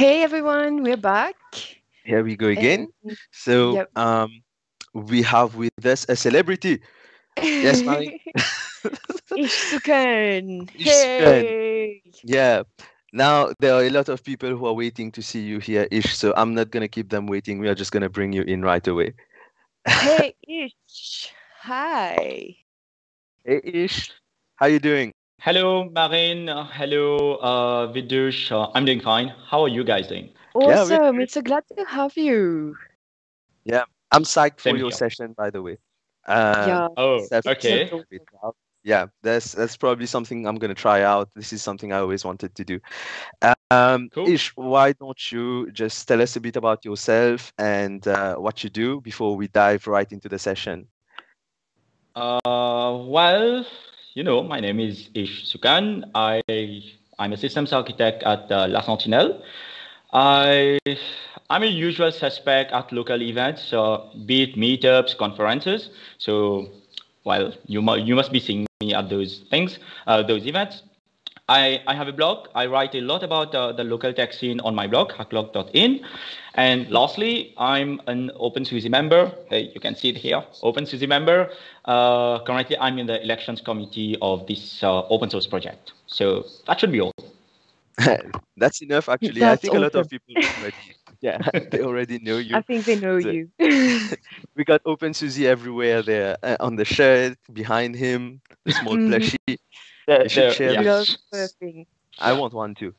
Hey everyone, we're back. Here we go again. So yep. We have with us a celebrity. Yes, Mari. Ish Sookun. Hey. Yeah. Now there are a lot of people who are waiting to see you here, Ish. So I'm not gonna keep them waiting. We are just gonna bring you in right away. Hey Ish. Hi. Hey Ish. How you doing? Hello, Marin. Hello, Vidush. I'm doing fine. How are you guys doing? Awesome. Yeah, it's so glad to have you. Yeah, I'm psyched for your session, by the way. Yeah. Oh, okay. Yeah, that's probably something I'm going to try out. This is something I always wanted to do. Cool. Ish, why don't you just tell us a bit about yourself and what you do before we dive right into the session? Well... You know, my name is Ish Sookun. I'm a systems architect at La Sentinelle. I'm a usual suspect at local events, be it meetups, conferences. So, well, you must be seeing me at those things, those events. I have a blog. I write a lot about the local tech scene on my blog, hacklog.in. And lastly, I'm an OpenSUSE member. You can see it here, OpenSUSE member. Currently, I'm in the elections committee of this open source project. So that should be all. That's enough, actually. That's I think awesome. A lot of people already, they already know you. I think they know you. We got OpenSUSE everywhere there, on the shirt, behind him, the small plushie. You should share this. I want one too.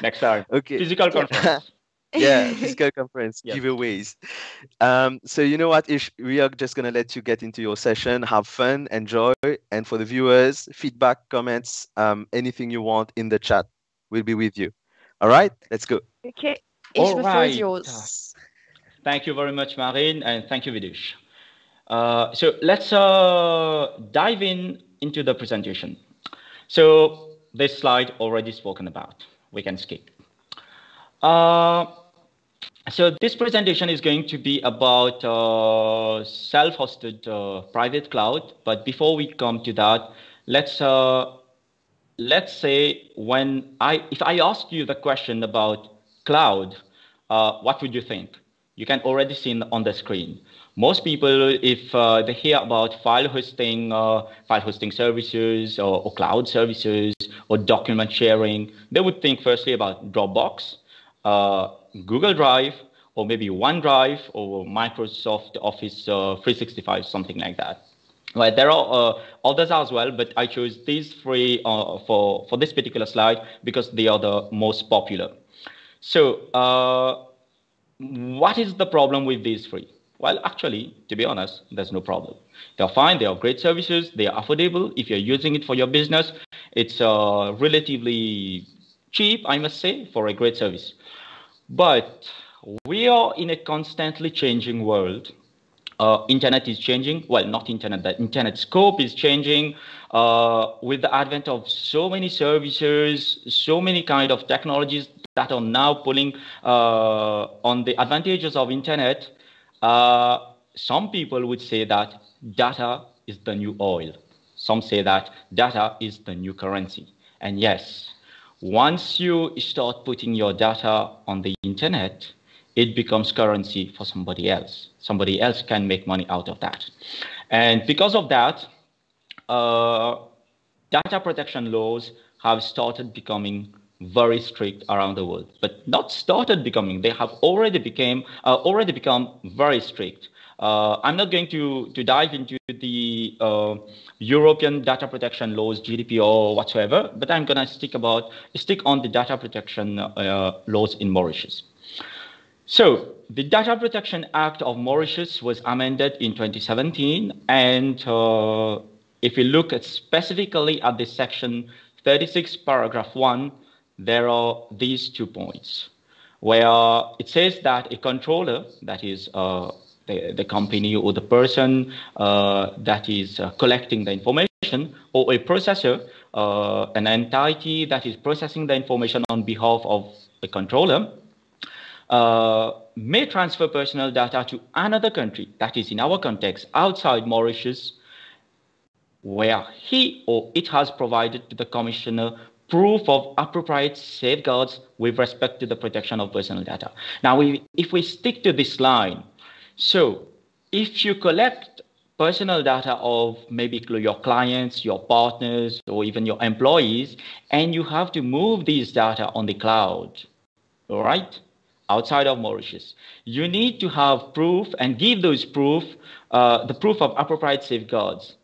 Next time. Okay. Physical conference. Yeah, physical conference, giveaways. So you know what, Ish, we are just going to let you get into your session, have fun, enjoy. And for the viewers, feedback, comments, anything you want in the chat, we'll be with you. All right, let's go. Okay, Ish, the floor is yours. Thank you very much, Marin, and thank you, Vidush. So let's dive into the presentation. So this slide already spoken about. We can skip. So this presentation is going to be about self-hosted private cloud. But before we come to that, let's say if I ask you the question about cloud, what would you think? You can already see on the screen. Most people, if they hear about file hosting services or cloud services or document sharing, they would think firstly about Dropbox, Google Drive, or maybe OneDrive or Microsoft Office 365, something like that. Right, there are others as well, but I chose these three for this particular slide because they are the most popular. So what is the problem with these three? Well, actually, to be honest, there's no problem. They're fine. They are great services. They are affordable. If you're using it for your business, it's relatively cheap, I must say, for a great service. But we are in a constantly changing world. Internet is changing. Well, not internet. The internet scope is changing with the advent of so many services, so many kind of technologies that are now pulling on the advantages of internet. Some people would say that data is the new oil. Some say that data is the new currency. And yes, once you start putting your data on the internet, it becomes currency for somebody else. Somebody else can make money out of that. And because of that, data protection laws have started becoming very strict around the world, but not started becoming. They have already become very strict. I'm not going to dive into the European data protection laws, GDPR or whatsoever, but I'm going to stick on the data protection laws in Mauritius. So the Data Protection Act of Mauritius was amended in 2017, and if you look at specifically at the section 36, paragraph 1, there are these 2 points where it says that a controller, that is the company or the person that is collecting the information, or a processor, an entity that is processing the information on behalf of the controller, may transfer personal data to another country, that is in our context, outside Mauritius, where he or it has provided to the commissioner proof of appropriate safeguards with respect to the protection of personal data. Now, if we stick to this line, so if you collect personal data of maybe your clients, your partners, or even your employees, and you have to move these data on the cloud, all right, outside of Mauritius, you need to have proof and give those proof, the proof of appropriate safeguards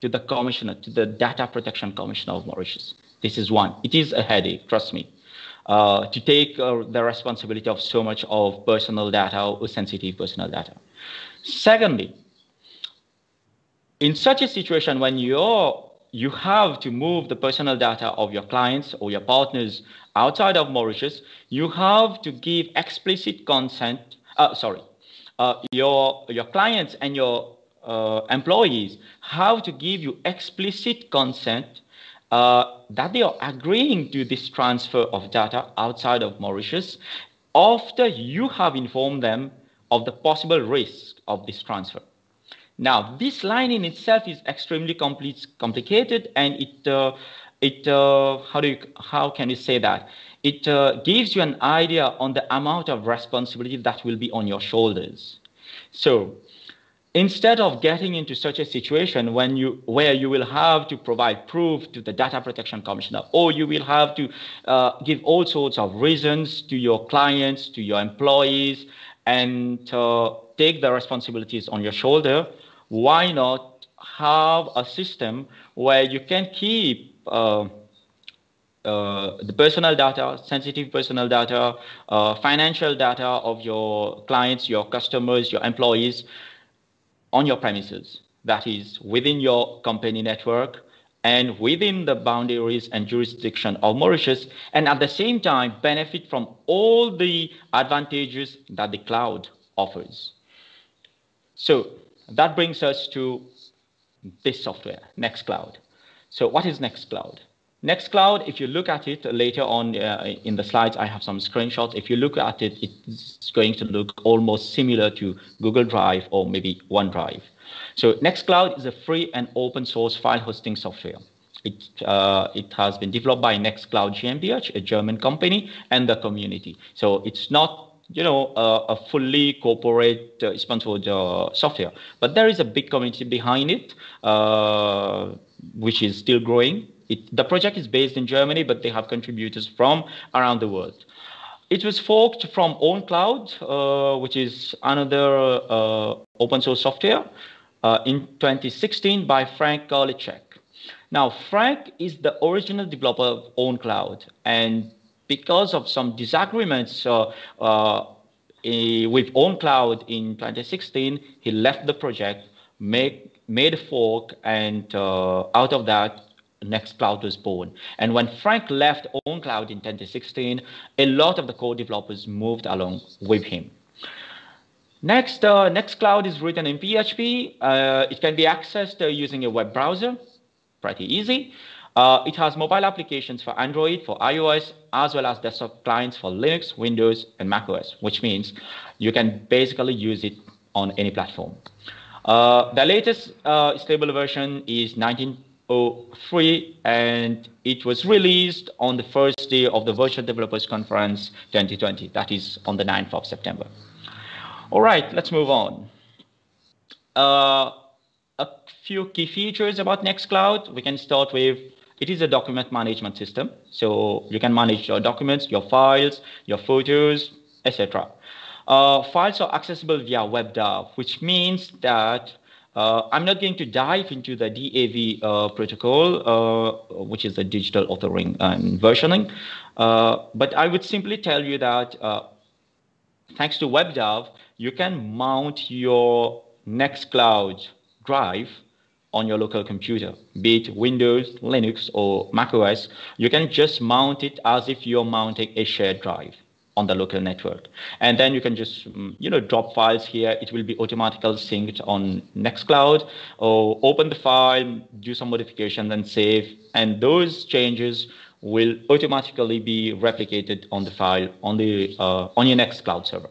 to the commissioner, to the Data Protection Commissioner of Mauritius. This is one. It is a headache, trust me, to take the responsibility of so much of personal data or sensitive personal data. Secondly, in such a situation when you have to move the personal data of your clients or your partners outside of Mauritius, you have to give explicit consent, your clients and your employees have to give you explicit consent that they are agreeing to this transfer of data outside of Mauritius after you have informed them of the possible risk of this transfer. Now, this line in itself is extremely complicated, and it gives you an idea on the amount of responsibility that will be on your shoulders. So instead of getting into such a situation when where you will have to provide proof to the Data Protection Commissioner, or you will have to give all sorts of reasons to your clients, to your employees, and take the responsibilities on your shoulder, why not have a system where you can keep the personal data, sensitive personal data, financial data of your clients, your customers, your employees on your premises, that is within your company network and within the boundaries and jurisdiction of Mauritius, and at the same time benefit from all the advantages that the cloud offers. So that brings us to this software, Nextcloud. So what is Nextcloud? Nextcloud, if you look at it later on in the slides, I have some screenshots. If you look at it, it's going to look almost similar to Google Drive or maybe OneDrive. So Nextcloud is a free and open source file hosting software. It has been developed by Nextcloud GmbH, a German company, and the community. So it's not, you know, a fully corporate sponsored software, but there is a big community behind it, which is still growing. The project is based in Germany, but they have contributors from around the world. It was forked from OwnCloud, which is another open source software, in 2016 by Frank Karnowski. Now, Frank is the original developer of OwnCloud, and because of some disagreements with OwnCloud in 2016, he left the project, made a fork, and out of that, Nextcloud was born. And when Frank left OwnCloud in 2016, a lot of the core developers moved along with him. Next, Nextcloud is written in PHP. It can be accessed using a web browser, pretty easy. It has mobile applications for Android, for iOS, as well as desktop clients for Linux, Windows, and macOS, which means you can basically use it on any platform. The latest stable version is 19.03, and it was released on the first day of the Virtual Developers Conference 2020, that is on the 9th of September. All right, let's move on. A few key features about Nextcloud. We can start with, it is a document management system, so you can manage your documents, your files, your photos, etc. Files are accessible via WebDAV, which means that I'm not going to dive into the DAV protocol, which is the digital authoring and versioning, but I would simply tell you that thanks to WebDAV, you can mount your Nextcloud Drive on your local computer, be it Windows, Linux, or macOS. You can just mount it as if you're mounting a shared drive on the local network. And then you can just, you know, drop files here. It will be automatically synced on Nextcloud, or open the file, do some modification, then save. And those changes will automatically be replicated on the file on your Nextcloud server.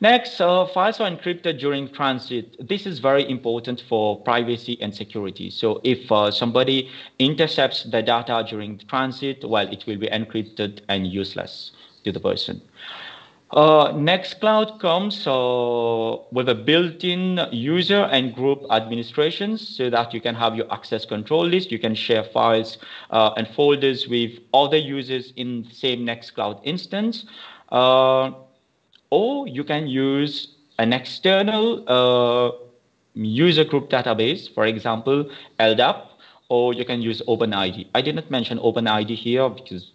Next, files are encrypted during transit. This is very important for privacy and security. So if somebody intercepts the data during transit, well, it will be encrypted and useless to the person. Nextcloud comes with a built-in user and group administrations so that you can have your access control list. You can share files and folders with other users in the same Nextcloud instance. Or you can use an external user group database, for example, LDAP, or you can use OpenID. I did not mention OpenID here because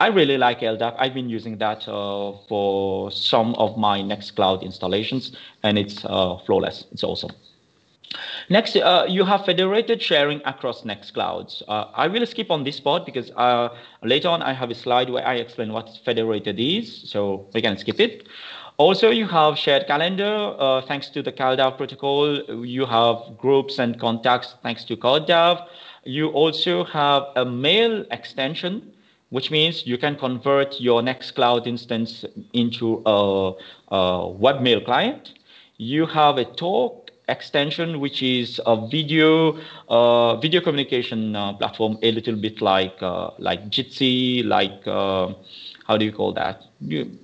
I really like LDAP. I've been using that for some of my Nextcloud installations, and it's flawless. It's awesome. Next, you have federated sharing across Nextclouds. I will skip on this part because later on I have a slide where I explain what federated is, so we can skip it. Also, you have shared calendar, thanks to the CalDAV protocol. You have groups and contacts, thanks to CalDAV. You also have a mail extension, which means you can convert your Nextcloud instance into a webmail client. You have a talk extension, which is a video communication platform, a little bit like Jitsi, like how do you call that?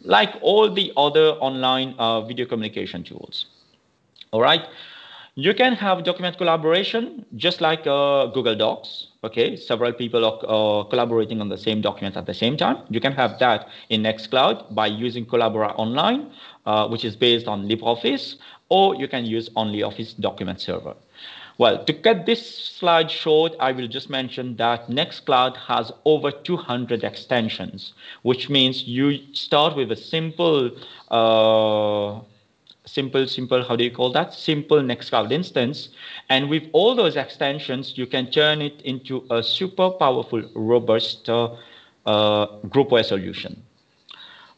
Like all the other online video communication tools. All right. You can have document collaboration, just like Google Docs. Okay, several people are collaborating on the same document at the same time. You can have that in Nextcloud by using Collabora Online, which is based on LibreOffice, or you can use OnlyOffice document server. Well, to cut this slide short, I will just mention that Nextcloud has over 200 extensions, which means you start with a simple simple Nextcloud instance. And with all those extensions, you can turn it into a super powerful, robust groupware solution.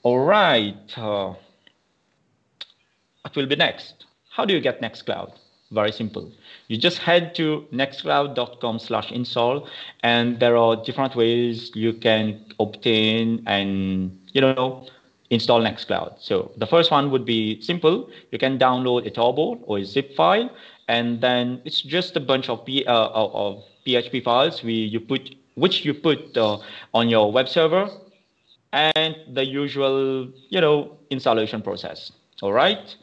All right. What will be next? How do you get Nextcloud? Very simple. You just head to nextcloud.com/install, and there are different ways you can obtain and, you know, install Nextcloud. So the first one would be simple. You can download a tarball or a zip file, and then it's just a bunch of PHP files which you put on your web server, and the usual, you know, installation process. All right.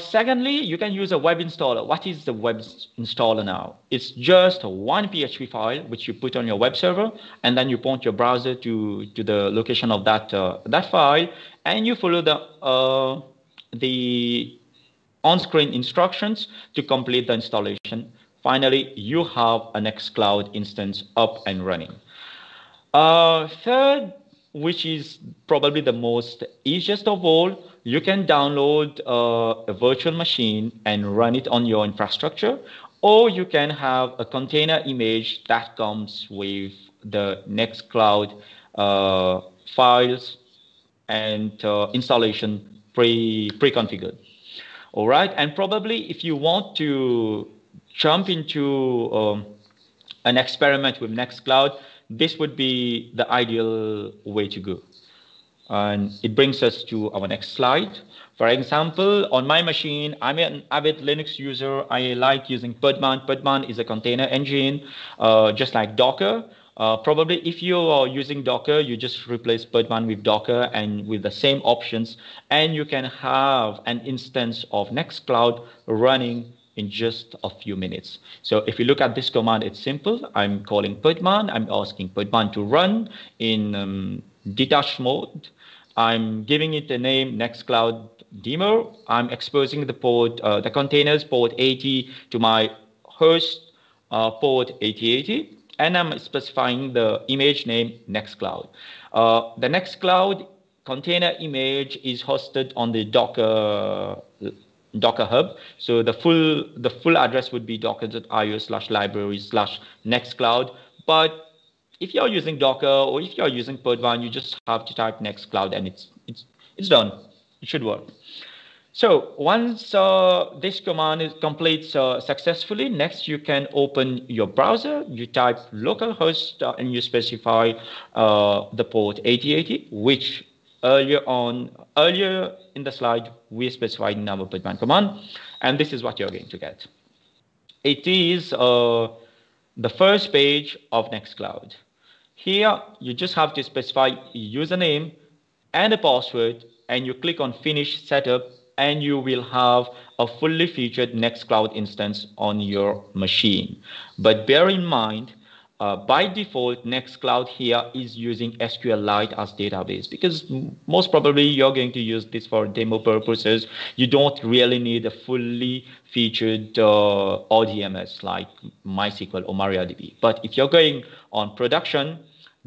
Secondly, you can use a web installer. What is the web installer now? It's just one PHP file which you put on your web server, and then you point your browser to the location of that file, and you follow the on-screen instructions to complete the installation. Finally, you have a Nextcloud instance up and running. Third, which is probably the most easiest of all, you can download a virtual machine and run it on your infrastructure, or you can have a container image that comes with the Nextcloud files and installation pre-configured. All right, and probably if you want to jump into an experiment with Nextcloud, this would be the ideal way to go. And it brings us to our next slide. For example, on my machine, I'm an avid Linux user. I like using Podman. Podman is a container engine, just like Docker. Probably if you are using Docker, you just replace Podman with Docker and with the same options, and you can have an instance of Nextcloud running in just a few minutes. So if you look at this command, it's simple. I'm calling Podman. I'm asking Podman to run in detached mode. I'm giving it the name Nextcloud Demo. I'm exposing the containers port 80 to my host port 8080, and I'm specifying the image name Nextcloud. The Nextcloud container image is hosted on the Docker Hub. So the full address would be docker.io/library/nextcloud. But if you're using Docker or if you're using Podman, you just have to type Nextcloud and it's done. It should work. So once this command is completes successfully, next you can open your browser. You type localhost and you specify the port 8080, which earlier in the slide we specified in our Podman command, and this is what you're going to get. It is the first page of Nextcloud. Here you just have to specify a username and a password, and you click on Finish Setup, and you will have a fully featured Nextcloud instance on your machine. But bear in mind, by default, Nextcloud here is using SQLite as database, because most probably you're going to use this for demo purposes. You don't really need a fully featured RDBMS like MySQL or MariaDB. But if you're going on production,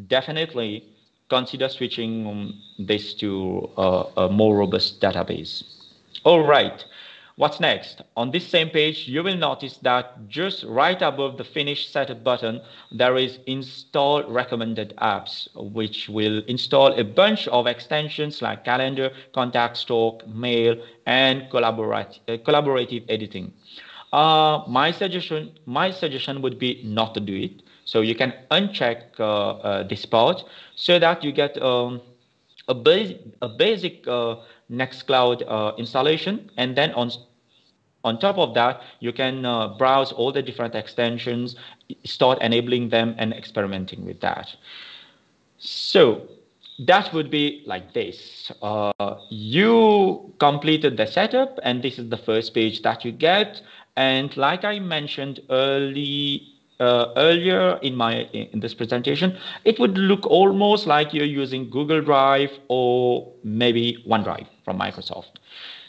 definitely consider switching this to a more robust database. All right, what's next? On this same page, you will notice that just right above the Finish Setup button, there is Install Recommended Apps, which will install a bunch of extensions like Calendar, Contact Store, Mail, and collaborative editing. My suggestion would be not to do it. So you can uncheck this part so that you get a basic Nextcloud installation, and then on top of that, you can browse all the different extensions, start enabling them and experimenting with that. So that would be like this. You completed the setup, and this is the first page that you get. And like I mentioned earlier in this presentation, it would look almost like you're using Google Drive or maybe OneDrive from Microsoft.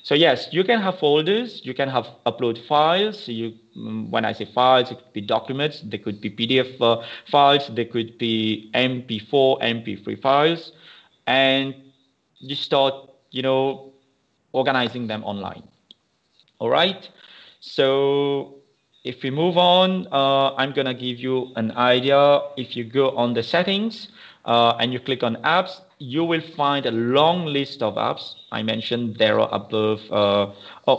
So yes, you can have folders, you can have upload files. You, when I say files, it could be documents, they could be PDF files, they could be MP4, MP3 files, and you start, you know, organizing them online. All right, so if we move on, I'm going to give you an idea. If you go on the settings and you click on apps, you will find a long list of apps. I mentioned there are above,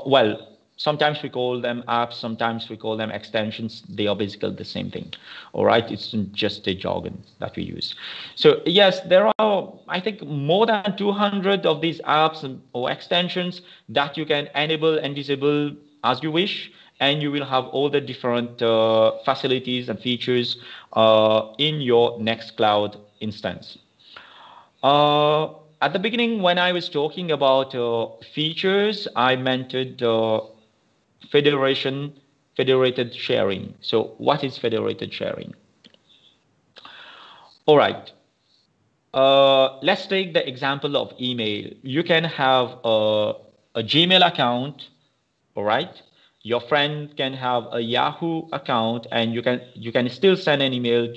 well, sometimes we call them apps, sometimes we call them extensions. They are basically the same thing. All right, it's just a jargon that we use. So yes, there are, I think, more than 200 of these apps or extensions that you can enable and disable as you wish. And you will have all the different facilities and features in your Nextcloud instance. At the beginning, when I was talking about features, I meant federated sharing. So what is federated sharing? All right. Let's take the example of email. You can have a Gmail account, all right? Your friend can have a Yahoo account, and you can still send an email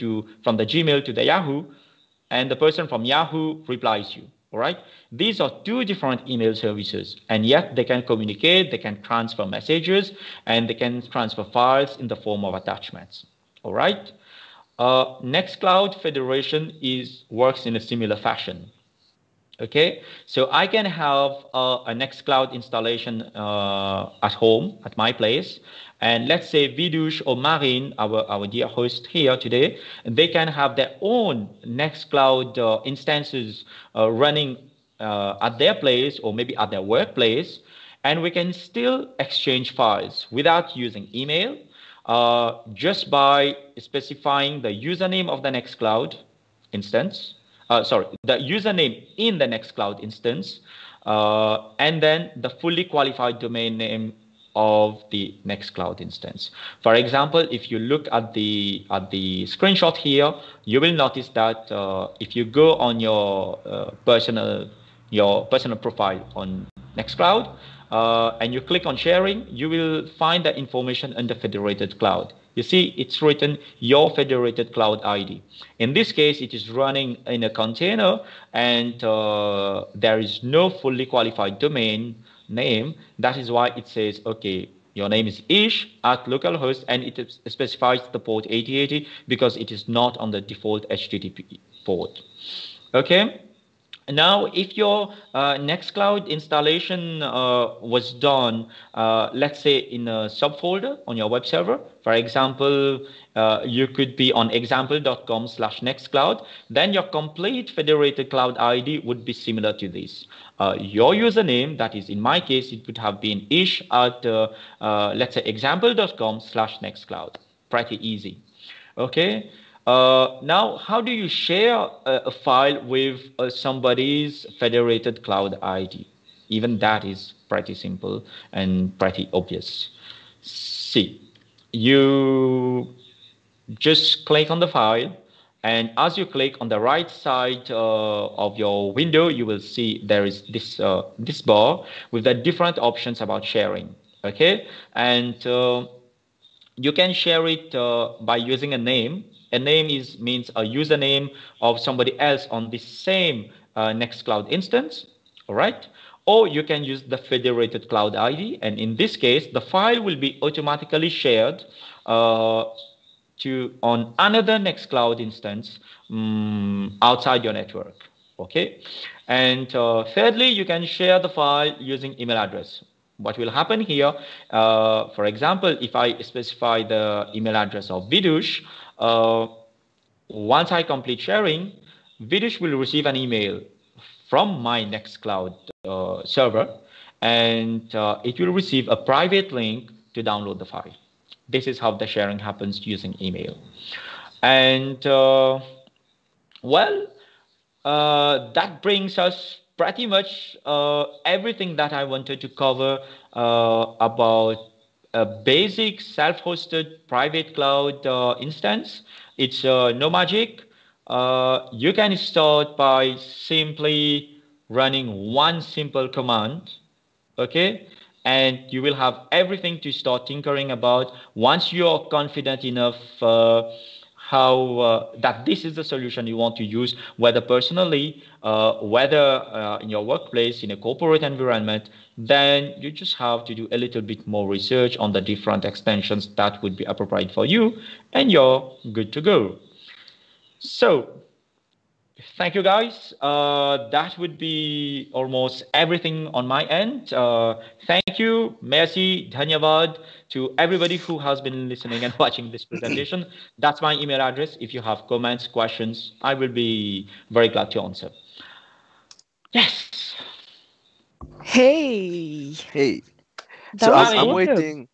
from the Gmail to the Yahoo, and the person from Yahoo replies you. All right. These are two different email services, and yet they can communicate, they can transfer messages, and they can transfer files in the form of attachments. All right. Nextcloud Federation works in a similar fashion. Okay, so I can have a Nextcloud installation at home, at my place. And let's say Vidush or Marin, our dear host here today, they can have their own Nextcloud instances running at their place or maybe at their workplace. And we can still exchange files without using email, just by specifying the username of the Nextcloud instance. The username in the Nextcloud instance, and then the fully qualified domain name of the Nextcloud instance. For example, if you look at the screenshot here, you will notice that if you go on your personal profile on Nextcloud and you click on sharing, you will find the information under federated cloud. You see, it's written your federated cloud ID. In this case, it is running in a container, and there is no fully qualified domain name. That is why it says, okay, your name is Ish at localhost, and it specifies the port 8080 because it is not on the default HTTP port. Okay, Now, if your Nextcloud installation was done, let's say in a subfolder on your web server, for example, you could be on example.com/Nextcloud, then your complete federated cloud ID would be similar to this. Your username, that is in my case, it would have been ish at, let's say, example.com/Nextcloud. Pretty easy. Okay. Now, how do you share a file with somebody's federated cloud ID? Even that is pretty simple and pretty obvious. See, you just click on the file, and as you click on the right side of your window, you will see there is this, this bar with the different options about sharing, okay? And you can share it by using a name. A name means a username of somebody else on the same Nextcloud instance, all right? Or you can use the federated cloud ID, and in this case, the file will be automatically shared on another Nextcloud instance outside your network, okay? And thirdly, you can share the file using email address. What will happen here, for example, if I specify the email address of Vidush, once I complete sharing, Vidush will receive an email from my Nextcloud server, and it will receive a private link to download the file. This is how the sharing happens using email. And, that brings us pretty much everything that I wanted to cover about a basic self-hosted private cloud instance. It's no magic. You can start by simply running one simple command, okay? And you will have everything to start tinkering about once you are confident enough that this is the solution you want to use, whether personally, whether in your workplace, in a corporate environment. Then you just have to do a little bit more research on the different extensions that would be appropriate for you, and you're good to go. So thank you guys. That would be almost everything on my end. Thank you. Merci. Dhanyavad to everybody who has been listening and watching this presentation. That's my email address. If you have comments, questions, I will be very glad to answer. Yes. Hey. So I'm waiting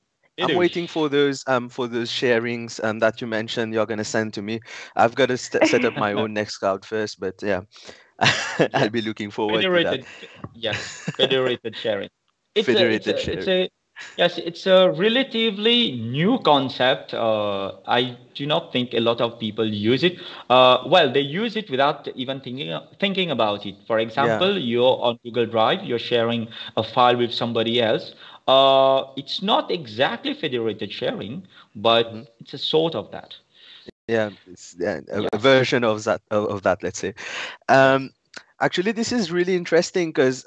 for those sharings that you mentioned you're going to send to me. I've got to set up my own Nextcloud first, but yeah, I'll be looking forward to that. Yes, federated sharing. It's a relatively new concept. I do not think a lot of people use it. They use it without even thinking about it. For example, you're on Google Drive, you're sharing a file with somebody else. It's not exactly federated sharing, but it's a sort of that. Yeah, it's a version of that. Let's say. Actually, this is really interesting because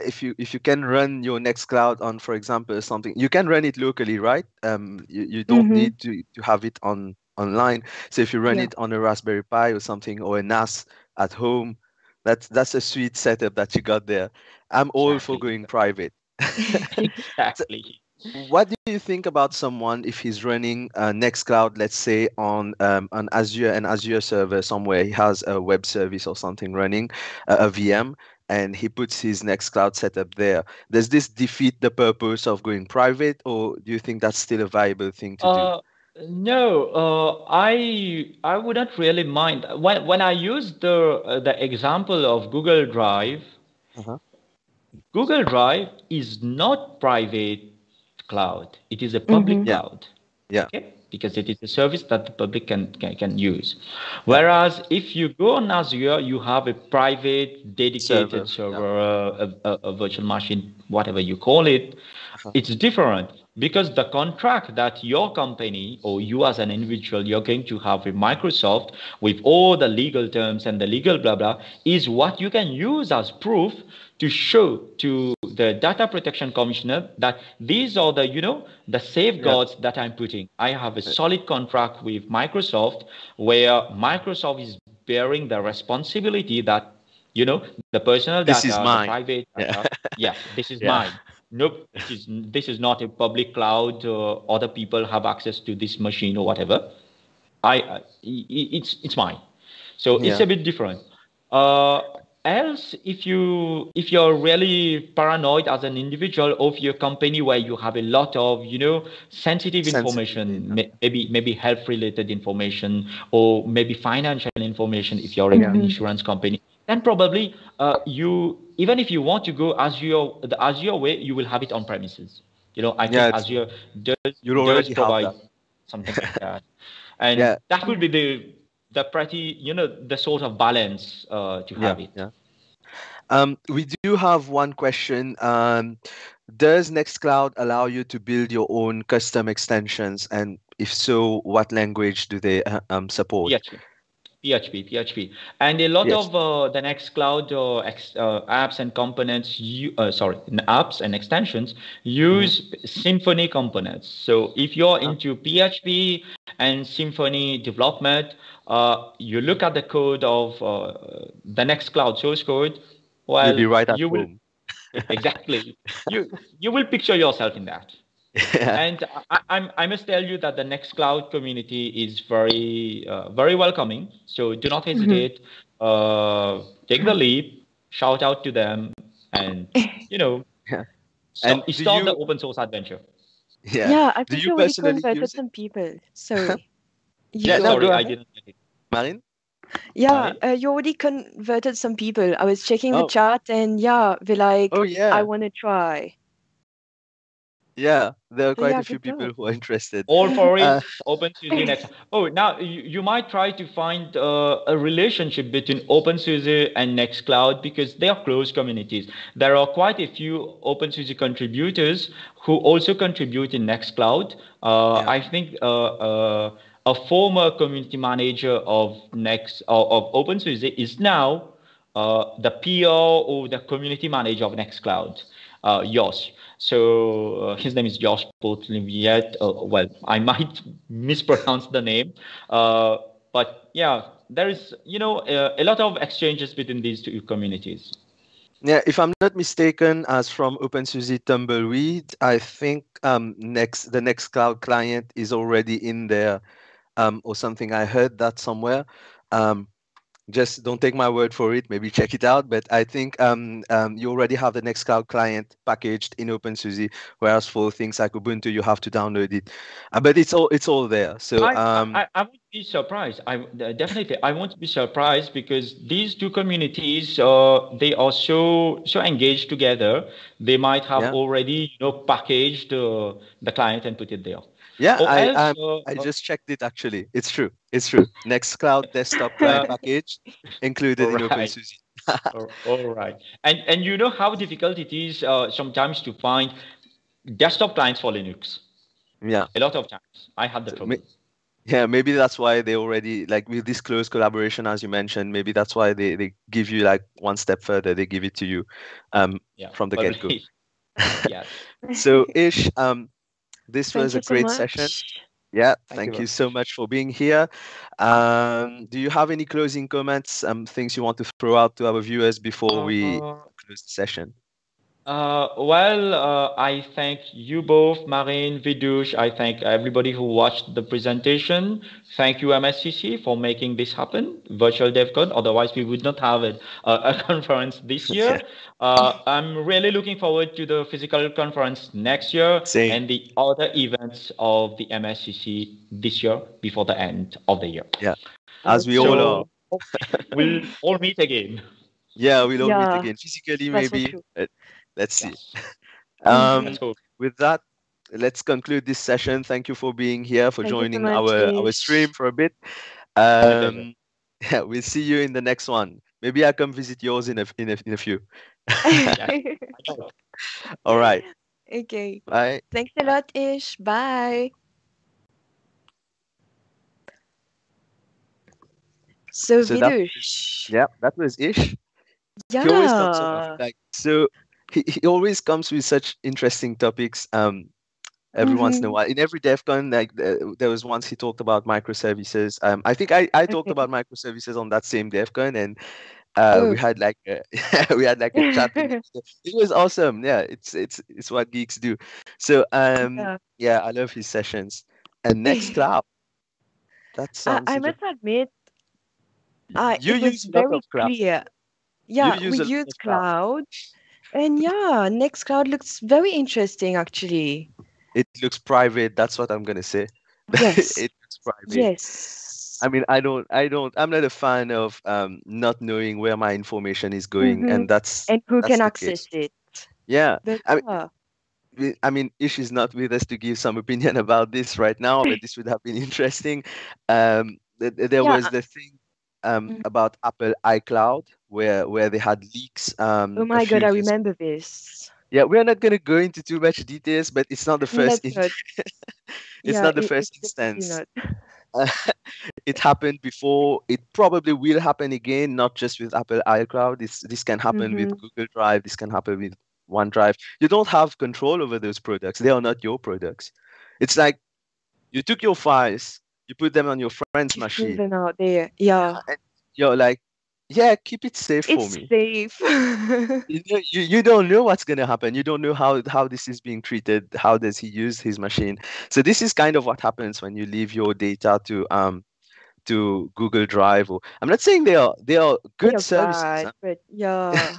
if you can run your Nextcloud on, for example, something, you can run it locally, right? You don't need to have it online. So if you run it on a Raspberry Pi or something, or a NAS at home, that's a sweet setup that you got there. I'm all for going private. Exactly. So what do you think about someone if he's running Nextcloud, let's say, on an Azure server somewhere? He has a web service or something running, a VM, and he puts his Nextcloud setup there. Does this defeat the purpose of going private, or do you think that's still a viable thing to do? No, I wouldn't really mind. When I used the example of Google Drive. Google Drive is not private cloud. It is a public cloud. Yeah. Okay? Because it is a service that the public can use. Whereas if you go on Azure, you have a private, dedicated server, a virtual machine, whatever you call it. It's different because the contract that your company or you as an individual you're going to have with Microsoft, with all the legal terms and the legal blah, blah, is what you can use as proof to show to the Data Protection Commissioner that these are the, the safeguards that I'm putting. I have a solid contract with Microsoft where Microsoft is bearing the responsibility that You know, the personal data, this is mine. The private data. Yeah, this is mine. Nope, this is not a public cloud. Other people have access to this machine or whatever. It's mine. So it's a bit different. Else, if you're really paranoid as an individual of your company where you have a lot of sensitive information, maybe health related information or maybe financial information, if you're an insurance company, then probably you, even if you want to go Azure way, you will have it on premises. I think Azure does provide something like that, and that would be the pretty, the sort of balance to have it. Yeah. We do have one question. Does Nextcloud allow you to build your own custom extensions? And if so, what language do they support? PHP. And a lot of the Nextcloud apps and components, apps and extensions use Symfony components. So if you're into PHP and Symfony development, you look at the code of the Nextcloud source code. Well, you'll be right at home. Exactly. You will picture yourself in that. Yeah. And I must tell you that the Nextcloud community is very, very welcoming. So do not hesitate. Take the leap. Shout out to them, and start the open source adventure. Yeah, I think you personally converted some people. Sorry. Sorry, I didn't get it. Marin? Yeah, you already converted some people. I was checking the chat, and we're like, I want to try. Yeah, there are quite a few people who are interested. All for it, OpenSUSE next. Oh, now you might try to find a relationship between OpenSUSE and Nextcloud because they are close communities. There are quite a few OpenSUSE contributors who also contribute in Nextcloud. I think a former community manager of OpenSUSE is now the PR or the community manager of Nextcloud, Josh. So his name is Josh Potliviet. Well, I might mispronounce the name, but yeah, there is a lot of exchanges between these two communities. Yeah, if I'm not mistaken, as from OpenSUSE Tumbleweed, I think the Nextcloud client is already in there, or something. I heard that somewhere. Just don't take my word for it. Maybe check it out. But I think you already have the Nextcloud client packaged in OpenSUSE, whereas for things like Ubuntu, you have to download it. But it's all there. So I won't be surprised. I won't be surprised because these two communities they are so engaged together. They might have already packaged the client and put it there. Yeah, I just checked it actually. It's true. Nextcloud desktop client package included in OpenSUSE. All right. And you know how difficult it is sometimes to find desktop clients for Linux. Yeah. A lot of times. I had the problem. Yeah, maybe that's why they already, with this close collaboration, as you mentioned, maybe that's why they give you one step further. They give it to you from the get-go. Yes. So, Ish, this was a great session. Yeah, thank you so much for being here. Do you have any closing comments, things you want to throw out to our viewers before we close the session? I thank you both, Marin, Vidush. I thank everybody who watched the presentation. Thank you, MSCC, for making this happen, Virtual DevCon. Otherwise, we would not have a conference this year. I'm really looking forward to the physical conference next year and the other events of the MSCC this year before the end of the year. Yeah, as we all are. We'll all meet again. Yeah, we'll all meet again. Physically, maybe. Let's see. With that, let's conclude this session. Thank you for being here, for joining our stream for a bit. We'll see you in the next one. Maybe I'll come visit yours in a few. All right. Okay. Bye. Thanks a lot, Ish. Bye. So Vidush. Yeah, that was Ish. Yeah. He always talks about he always comes with such interesting topics every once in a while. In every DevCon, there was once he talked about microservices. I think I talked about microservices on that same DevCon, and We had like a, we had like a chat. It was awesome. Yeah, it's what geeks do. So yeah, I love his sessions. And Nextcloud. That sounds. I must admit, you use very clear. Yeah, we use cloud. And yeah, Nextcloud looks very interesting, actually. It looks private. That's what I'm gonna say. Yes. It looks private. Yes. I mean, I'm not a fan of not knowing where my information is going, and who can access it. Yeah. I mean, Ish is not with us to give some opinion about this right now, but this would have been interesting. There was the thing about Apple iCloud, where they had leaks. Oh my God, I remember this. Yeah, we're not going to go into too much details, but it's not the first. It's not the first instance. It happened before. It probably will happen again, not just with Apple iCloud. This can happen with Google Drive. This can happen with OneDrive. You don't have control over those products. They are not your products. It's like you took your files, you put them on your friend's machine. They're not there. Yeah. And you're like, yeah, keep it safe for me. It's safe. you don't know what's going to happen. You don't know how this is being treated. How does he use his machine? So this is kind of what happens when you leave your data to Google Drive. Or I'm not saying they are good services. Bad, but yeah.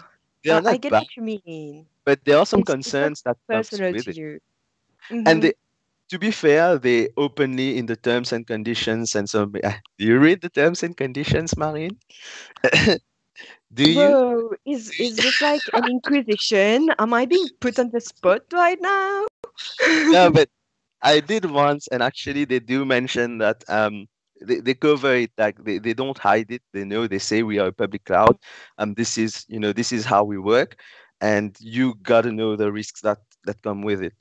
I get what you mean. But there are some concerns that personal to you. And to be fair, they openly in the terms and conditions, and so do you read the terms and conditions, Marine? Is this like an inquisition? Am I being put on the spot right now? No, but I did once, and actually they do mention that they cover it, like they don't hide it. They know, they say we are a public cloud, and this is how we work, and you gotta know the risks that come with it.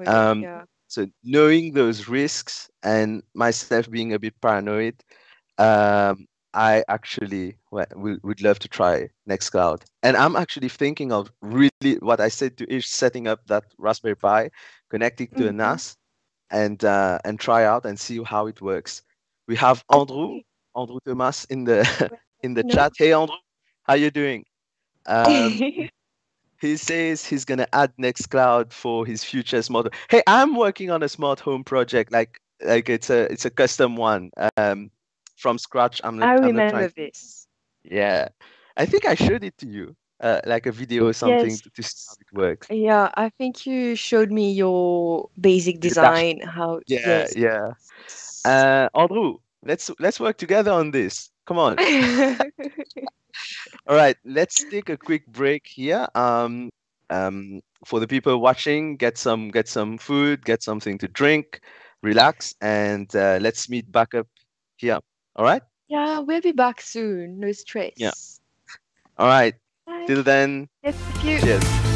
Yeah. So knowing those risks and myself being a bit paranoid, I actually would love to try Nextcloud. And I'm actually thinking of really what I said to Ish, setting up that Raspberry Pi, connecting to a NAS, and try out and see how it works. We have Andrew Thomas in the chat. Hey, Andrew, how you doing? He says he's going to add Nextcloud for his future model. Hey, I'm working on a smart home project. Like it's a custom one from scratch. I remember this. Yeah. I think I showed it to you, like a video or something to see how it works. Yeah, I think you showed me your basic design. Andrew, let's work together on this. Come on. All right, let's take a quick break here. For the people watching, get some food, get something to drink, relax, and let's meet back up here. All right? Yeah, we'll be back soon. No stress. Yeah. All right. Bye. Till then. Yes, cheers.